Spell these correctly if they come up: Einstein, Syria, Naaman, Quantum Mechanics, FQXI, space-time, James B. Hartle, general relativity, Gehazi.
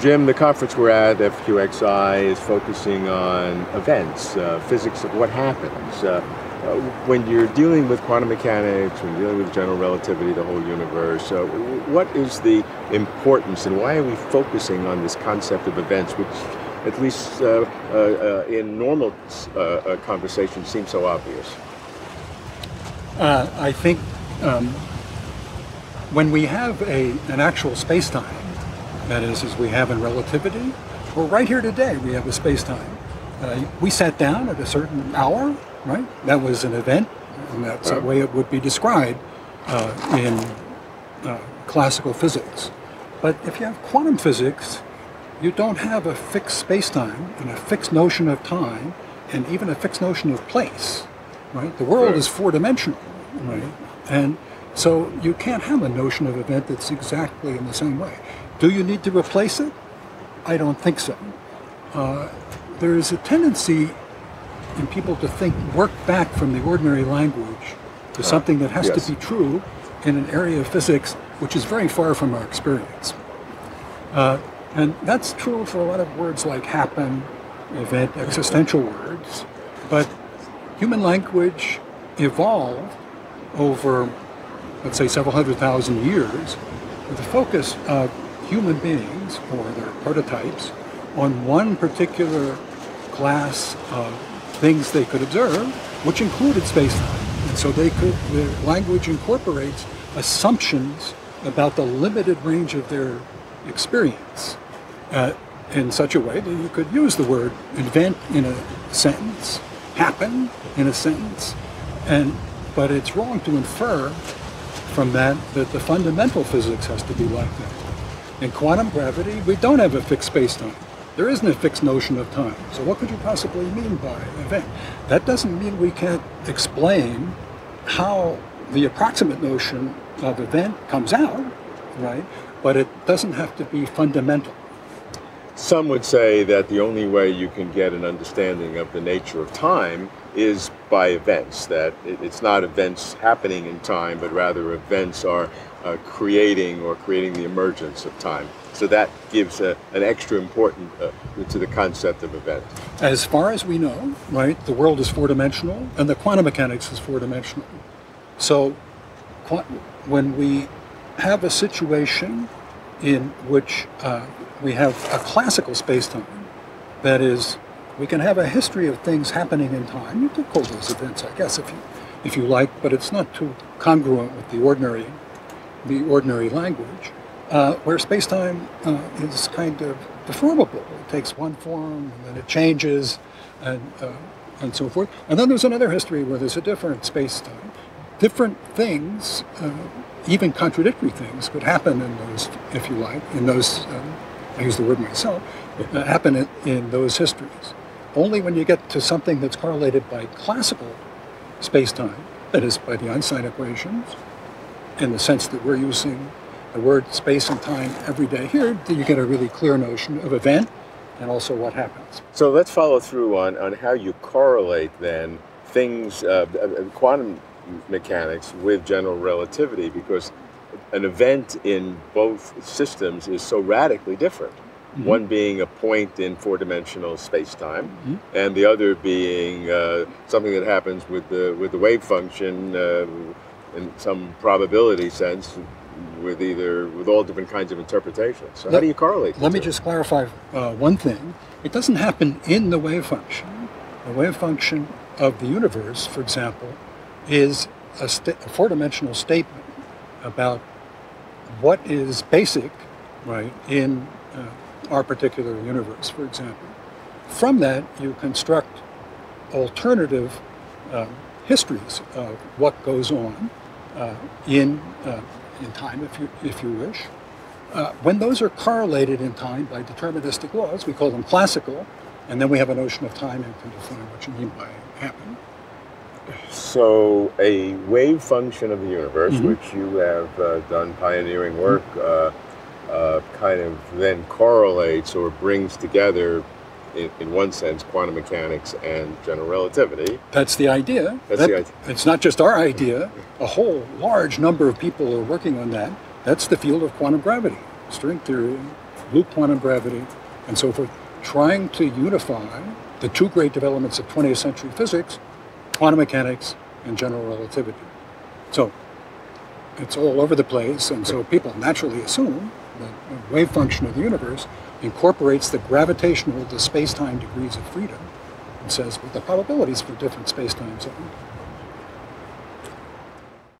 Jim, the conference we're at, FQXI, is focusing on events, physics of what happens. When you're dealing with quantum mechanics, when you're dealing with general relativity, the whole universe, what is the importance and why are we focusing on this concept of events, which at least in normal conversation seems so obvious? I think when we have an actual space-time, that is, as we have in relativity, well, right here today we have a space-time. We sat down at a certain hour, right? That was an event, and that's the way it would be described in classical physics. But if you have quantum physics, you don't have a fixed space-time and a fixed notion of time and even a fixed notion of place, right? The world is four-dimensional, right? And so you can't have a notion of event that's exactly in the same way. Do you need to replace it? I don't think so. There is a tendency in people to think, work back from the ordinary language to something that has to be true in an area of physics which is very far from our experience. And that's true for a lot of words like happen, event, existential words. But human language evolved over, let's say, several 100,000 years with the focus of human beings, or their prototypes, on one particular class of things they could observe, which included space-time. And so they could, their language incorporates assumptions about the limited range of their experience in such a way that you could use the word event in a sentence, happen in a sentence, but it's wrong to infer from that that the fundamental physics has to be like that. In quantum gravity, we don't have a fixed space-time. There isn't a fixed notion of time. So what could you possibly mean by event? That doesn't mean we can't explain how the approximate notion of event comes out, right? But it doesn't have to be fundamental. Some would say that the only way you can get an understanding of the nature of time is by events, that it's not events happening in time, but rather events are creating the emergence of time. So that gives an extra importance to the concept of event. As far as we know, right, the world is four-dimensional and the quantum mechanics is four-dimensional. So when we have a situation in which we have a classical space-time, that is, we can have a history of things happening in time. You could call those events, I guess, if you like, but it's not too congruent with the ordinary language, where space-time is kind of deformable. It takes one form, and then it changes, and so forth. And then there's another history where there's a different space-time. Different things, even contradictory things, could happen in those, if you like, in those, I use the word myself, happen in those histories. Only when you get to something that's correlated by classical space-time, that is, by the Einstein equations, in the sense that we're using the word space and time every day here, that you get a really clear notion of event and also what happens. So let's follow through on how you correlate then things, quantum mechanics with general relativity, because an event in both systems is so radically different. Mm-hmm. One being a point in four-dimensional space-time, mm-hmm. and the other being something that happens with the wave function, in some probability sense, with all different kinds of interpretations. So how do you correlate? Let me just clarify one thing. It doesn't happen in the wave function. The wave function of the universe, for example, is a four-dimensional statement about what is basic, right, in our particular universe, for example. From that, you construct alternative histories of what goes on in time, if you wish. When those are correlated in time by deterministic laws, we call them classical, and then we have a notion of time and can define what you mean by happen. So a wave function of the universe, mm-hmm. which you have done pioneering work, mm-hmm. Kind of then correlates or brings together, in one sense, quantum mechanics and general relativity. That's the idea. It's not just our idea. A whole large number of people are working on that. That's the field of quantum gravity, string theory, Luke quantum gravity, and so forth, trying to unify the two great developments of 20th century physics, quantum mechanics and general relativity. So it's all over the place, and so people naturally assume that the wave function of the universe incorporates the gravitational, the space-time degrees of freedom, and says, well, the probabilities for different space-times are